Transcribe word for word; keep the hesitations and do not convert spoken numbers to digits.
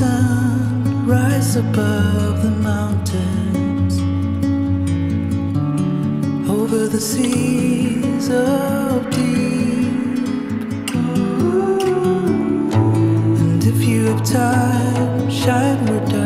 sun rise above the mountains, over the seas of deep. And if you have time, shine where darkness.